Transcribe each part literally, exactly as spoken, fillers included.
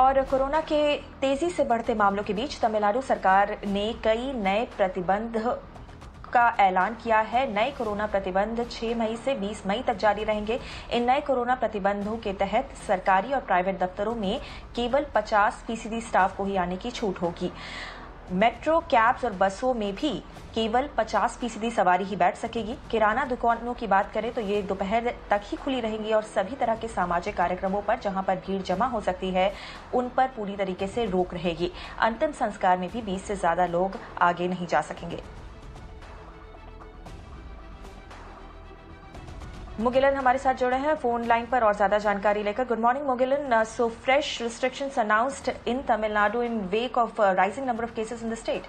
और कोरोना के तेजी से बढ़ते मामलों के बीच तमिलनाडु सरकार ने कई नए प्रतिबंध का ऐलान किया है। नए कोरोना प्रतिबंध छह मई से बीस मई तक जारी रहेंगे। इन नए कोरोना प्रतिबंधों के तहत सरकारी और प्राइवेट दफ्तरों में केवल पचास फीसदी स्टाफ को ही आने की छूट होगी। मेट्रो, कैब्स और बसों में भी केवल पचास फीसदी सवारी ही बैठ सकेगी। किराना दुकानों की बात करें तो ये दोपहर तक ही खुली रहेंगी और सभी तरह के सामाजिक कार्यक्रमों पर जहां पर भीड़ जमा हो सकती है उन पर पूरी तरीके से रोक रहेगी। अंतिम संस्कार में भी बीस से ज्यादा लोग आगे नहीं जा सकेंगे। मुगिलन हमारे साथ जुड़े हैं फोन लाइन पर और ज्यादा जानकारी लेकर। Good morning Mugilan. So fresh restrictions announced in Tamil Nadu in wake of uh, rising number of cases in the state.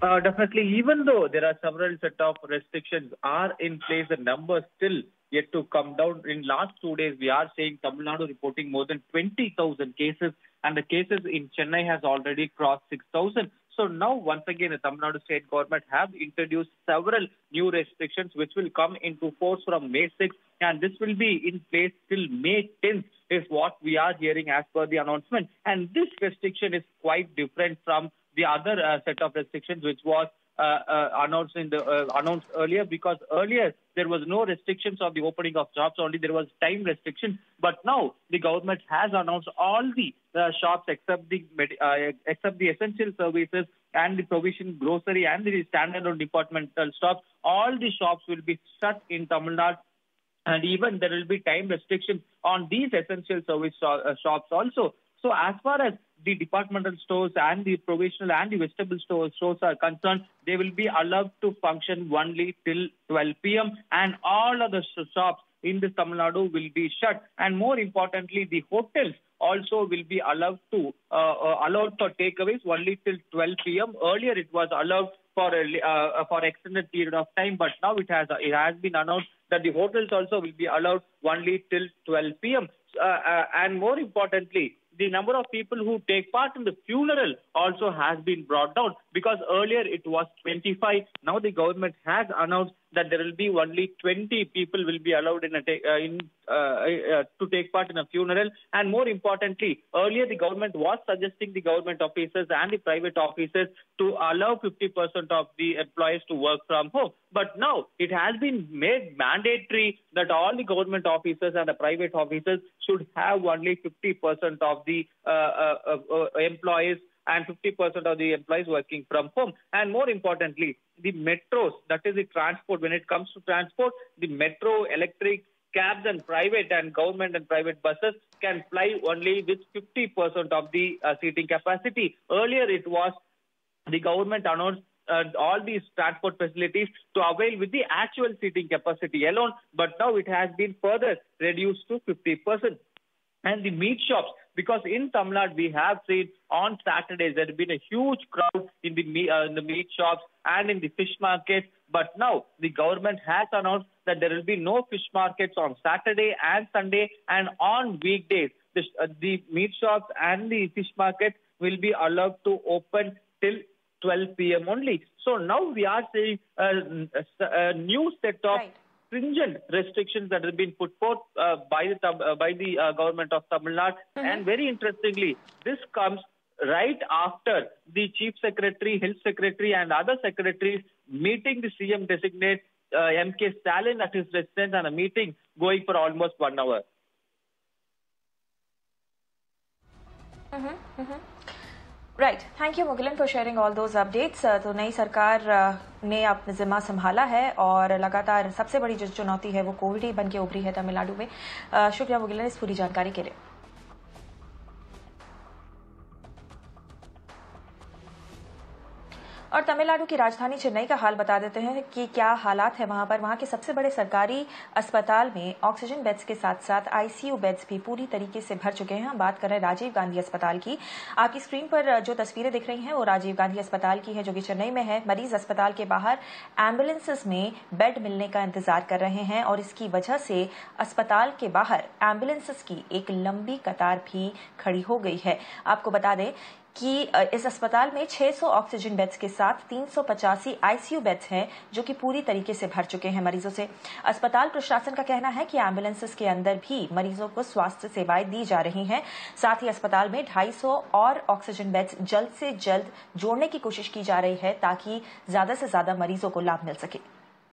Uh, definitely, even though there are several set of restrictions are in place, the numbers still yet to come down. In last two days, we are seeing Tamil Nadu reporting more than twenty thousand cases, and the cases in Chennai has already crossed six thousand. So now, once again, the Tamil Nadu state government have introduced several new restrictions which will come into force from May sixth, and this will be in place till May tenth is what we are hearing as per the announcement. And this restriction is quite different from the other uh, set of restrictions which was Uh, uh, announced in the uh, announced earlier, because earlier there was no restrictions on the opening of shops, only there was time restriction. But now the government has announced all the uh, shops except the uh, except the essential services and the provision grocery and the standalone departmental shops. All the shops will be shut in Tamil Nadu, and even there will be time restrictions on these essential service uh, shops also. So as far as the departmental stores and the provisional and the vegetable stores, stores are concerned, they will be allowed to function only till twelve p m and all other shops in the Tamil Nadu will be shut. And more importantly, the hotels also will be allowed to uh, uh, allowed for takeaways only till twelve p m Earlier, it was allowed for a, uh, for extended period of time, but now it has it has been announced that the hotels also will be allowed only till twelve p m Uh, uh, and more importantly, the number of people who take part in the funeral also has been brought down, because earlier it was twenty-five. Now the government has announced that there will be only twenty people will be allowed in, a take, uh, in uh, uh, to take part in a funeral. And more importantly, earlier the government was suggesting the government offices and the private offices to allow fifty percent of the employees to work from home. But now it has been made mandatory that all the government offices and the private offices should have only fifty percent of the uh, uh, uh, employees and fifty percent of the employees working from home. And more importantly, the metros, that is the transport, when it comes to transport, the metro, electric, cabs and private and government and private buses can fly only with fifty percent of the uh, seating capacity. Earlier, it was the government announced Uh, all these transport facilities to avail with the actual seating capacity alone, but now it has been further reduced to fifty percent. And the meat shops, because in Tamil Nadu we have seen on Saturdays there has been a huge crowd in the, meat, uh, in the meat shops and in the fish markets, but now the government has announced that there will be no fish markets on Saturday and Sunday, and on weekdays the, uh, the meat shops and the fish markets will be allowed to open till twelve p m only. So now we are seeing a, a new set of right. stringent restrictions that have been put forth uh, by the uh, by the uh, government of Tamil Nadu. Mm-hmm. And very interestingly, this comes right after the Chief Secretary, Health Secretary and other secretaries meeting the C M designate uh, M K Stalin at his residence, and a meeting going for almost one hour. Mm-hmm. Mm-hmm. Right, thank you Mugilan for sharing all those updates. तो नई सरकार ने अपना जिम्मा संभाला है और लगातार सबसे बड़ी जो चुनौती है वो कोविड ही बन के उभरी है तमिलनाडु में। शुक्रिया मुगिलन इस पूरी जानकारी के लिए। और तमिलनाडु की राजधानी चेन्नई का हाल बता देते हैं कि क्या हालात है वहां पर। वहां के सबसे बड़े सरकारी अस्पताल में ऑक्सीजन बेड्स के साथ साथ आईसीयू बेड्स भी पूरी तरीके से भर चुके हैं। हम बात कर रहे हैं राजीव गांधी अस्पताल की। आपकी स्क्रीन पर जो तस्वीरें दिख रही हैं वो राजीव गांधी अस्पताल की है जो कि चेन्नई में है। मरीज अस्पताल के बाहर एम्बुलेंसेज में बेड मिलने का इंतजार कर रहे हैं और इसकी वजह से अस्पताल के बाहर एम्बुलेंसेज की एक लंबी कतार भी खड़ी हो गई है। आपको बता दें कि इस अस्पताल में छह सौ ऑक्सीजन बेड्स के साथ तीन सौ पचासी आईसीयू बेड्स हैं जो कि पूरी तरीके से भर चुके हैं मरीजों से। अस्पताल प्रशासन का कहना है कि एम्बुलेंसेस के अंदर भी मरीजों को स्वास्थ्य सेवाएं दी जा रही हैं। साथ ही अस्पताल में दो सौ पचास और ऑक्सीजन बेड्स जल्द से जल्द जोड़ने की कोशिश की जा रही है ताकि ज्यादा से ज्यादा मरीजों को लाभ मिल सके।